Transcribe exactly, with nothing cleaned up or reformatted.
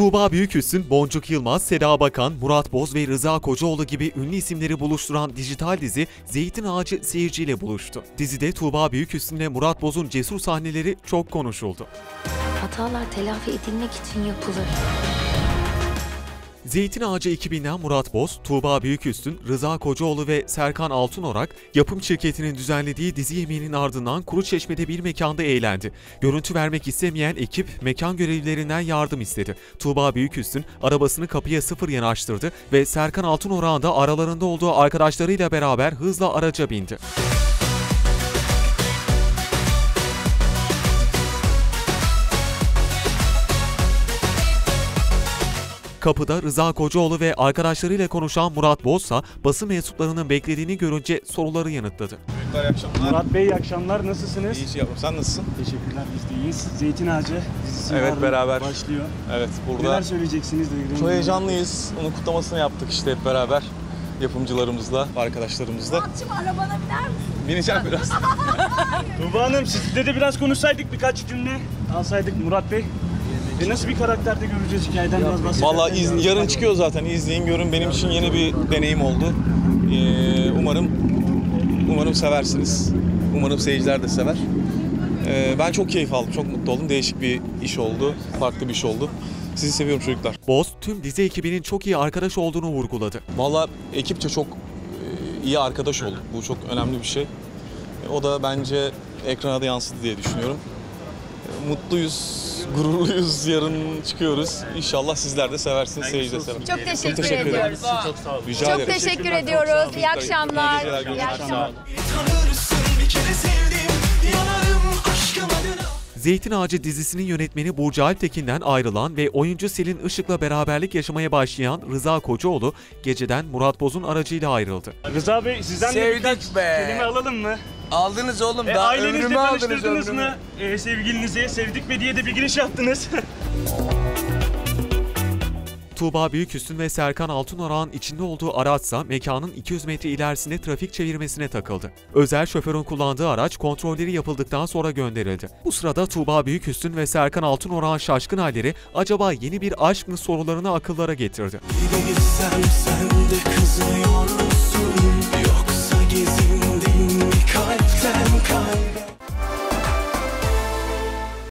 Tuba Büyüküstün, Boncuk Yılmaz, Seda Bakan, Murat Boz ve Rıza Kocaoğlu gibi ünlü isimleri buluşturan dijital dizi Zeytin Ağacı seyirciyle buluştu. Dizide Tuba Büyüküstün ile Murat Boz'un cesur sahneleri çok konuşuldu. Hatalar telafi edilmek için yapılır. Zeytin Ağacı ekibinden Murat Boz, Tuba Büyüküstün, Rıza Kocaoğlu ve Serkan Altunorak yapım şirketinin düzenlediği dizi yemeğinin ardından Kuruçeşme'de bir mekanda eğlendi. Görüntü vermek istemeyen ekip mekan görevlilerinden yardım istedi. Tuba Büyüküstün arabasını kapıya sıfır yanaştırdı ve Serkan Altunorak'ın da aralarında olduğu arkadaşlarıyla beraber hızla araca bindi. Kapıda Rıza Kocaoğlu ve arkadaşlarıyla konuşan Murat Bozsa basın mensuplarının beklediğini görünce soruları yanıtladı. Murat Bey, iyi akşamlar. Nasılsınız? İyi şey yapalım. Sen nasılsın? Teşekkürler. Biz de iyiyiz. Zeytin Ağacı dizisi evet, beraber başlıyor. Evet, burada. Neler söyleyeceksiniz? Çok heyecanlıyız. Onun kutlamasını yaptık işte hep beraber. Yapımcılarımızla, arkadaşlarımızla. Murat'cığım, arabana biner misin? Bineceğim biraz. Tuba Hanım, sizle de biraz konuşsaydık, birkaç cümle alsaydık Murat Bey. E nasıl bir karakterde göreceğiz, hikayeden biraz bahsedelim. Valla yarın çıkıyor zaten, izleyin görün. Benim için yeni bir deneyim oldu. Ee, umarım umarım seversiniz. Umarım seyirciler de sever. Ee, ben çok keyif aldım, çok mutlu oldum. Değişik bir iş oldu, farklı bir iş oldu. Sizi seviyorum çocuklar. Boz tüm dizi ekibinin çok iyi arkadaş olduğunu vurguladı. Valla ekipçe çok iyi arkadaş olduk. Bu çok önemli bir şey. O da bence ekrana da yansıdı diye düşünüyorum. Mutluyuz, gururluyuz. Yarın çıkıyoruz. İnşallah sizler de seversiniz, seyirci de sever. Çok teşekkür, çok teşekkür ediyoruz. Çok sağ olun. Rica çok teşekkür ediyoruz. İyi akşamlar. İyi akşamlar. İyi akşamlar. Zeytin Ağacı dizisinin yönetmeni Burcu Alptekin'den ayrılan ve oyuncu Selin Işık'la beraberlik yaşamaya başlayan Rıza Kocaoğlu geceden Murat Boz'un aracıyla ayrıldı. Rıza Bey, sizden de birkaç kelime alalım mı? Aldınız oğlum, e, daha ömrümü aldınız ömrümü. E, sevgilinizi sevdik mi diye de bir giriş yaptınız. Tuba Büyüküstün ve Serkan Altunorak'ın içinde olduğu araçsa mekanın iki yüz metre ilerisinde trafik çevirmesine takıldı. Özel şoförün kullandığı araç kontrolleri yapıldıktan sonra gönderildi. Bu sırada Tuba Büyüküstün ve Serkan Altunorak'ın şaşkın halleri acaba yeni bir aşk mı sorularını akıllara getirdi. Yoksa gezindin mi kalpten kalbe?